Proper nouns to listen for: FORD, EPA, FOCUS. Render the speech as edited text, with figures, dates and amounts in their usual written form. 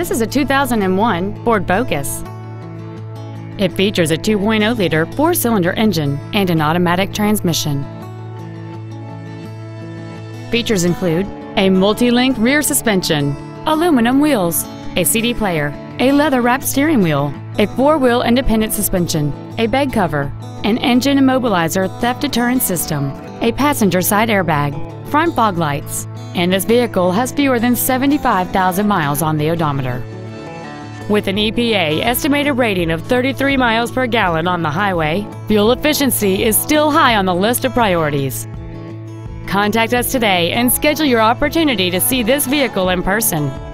This is a 2001 Ford Focus. It features a 2.0-liter four-cylinder engine and an automatic transmission. Features include a multi-link rear suspension, aluminum wheels, a CD player, a leather-wrapped steering wheel, a four-wheel independent suspension, a bed cover, an engine immobilizer theft deterrent system, a passenger side airbag, front fog lights, and this vehicle has fewer than 75,000 miles on the odometer. With an EPA estimated rating of 33 miles per gallon on the highway, fuel efficiency is still high on the list of priorities. Contact us today and schedule your opportunity to see this vehicle in person.